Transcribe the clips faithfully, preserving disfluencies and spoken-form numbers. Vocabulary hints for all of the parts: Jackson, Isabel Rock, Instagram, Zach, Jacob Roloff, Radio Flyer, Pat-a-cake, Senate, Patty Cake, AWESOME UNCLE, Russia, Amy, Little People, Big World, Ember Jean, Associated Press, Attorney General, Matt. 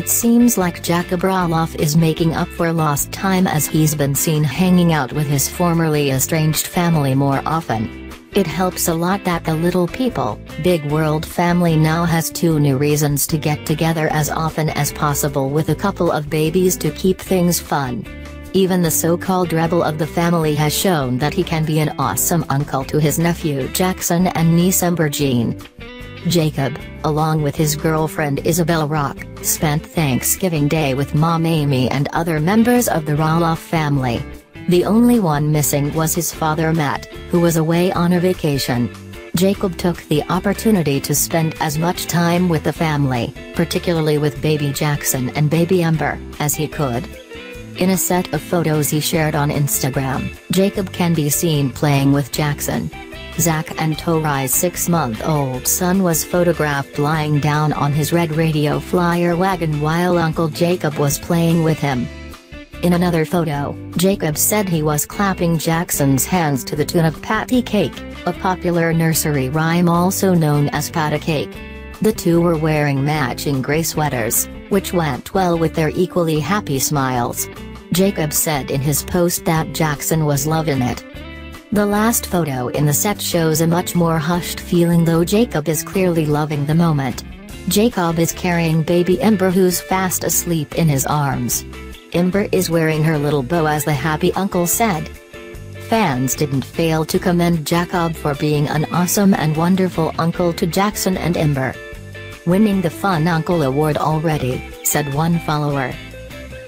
It seems like Jacob Roloff is making up for lost time, as he's been seen hanging out with his formerly estranged family more often. It helps a lot that the Little People, Big World family now has two new reasons to get together as often as possible with a couple of babies to keep things fun. Even the so-called rebel of the family has shown that he can be an awesome uncle to his nephew Jackson and niece Ember Jean. Jacob, along with his girlfriend Isabel Rock, spent Thanksgiving Day with Mom Amy and other members of the Roloff family. The only one missing was his father Matt, who was away on a vacation. Jacob took the opportunity to spend as much time with the family, particularly with baby Jackson and baby Ember, as he could. In a set of photos he shared on Instagram, Jacob can be seen playing with Jackson. Zach and Tori's six-month-old son was photographed lying down on his red Radio Flyer wagon while Uncle Jacob was playing with him. In another photo, Jacob said he was clapping Jackson's hands to the tune of Patty Cake, a popular nursery rhyme also known as Pat-a-cake. The two were wearing matching gray sweaters, which went well with their equally happy smiles. Jacob said in his post that Jackson was loving it. The last photo in the set shows a much more hushed feeling, though Jacob is clearly loving the moment. Jacob is carrying baby Ember, who's fast asleep in his arms. Ember is wearing her little bow, as the happy uncle said. Fans didn't fail to commend Jacob for being an awesome and wonderful uncle to Jackson and Ember. "Winning the Fun Uncle Award already," said one follower.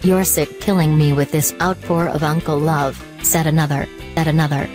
"You're sick killing me with this outpour of uncle love," said another, at another.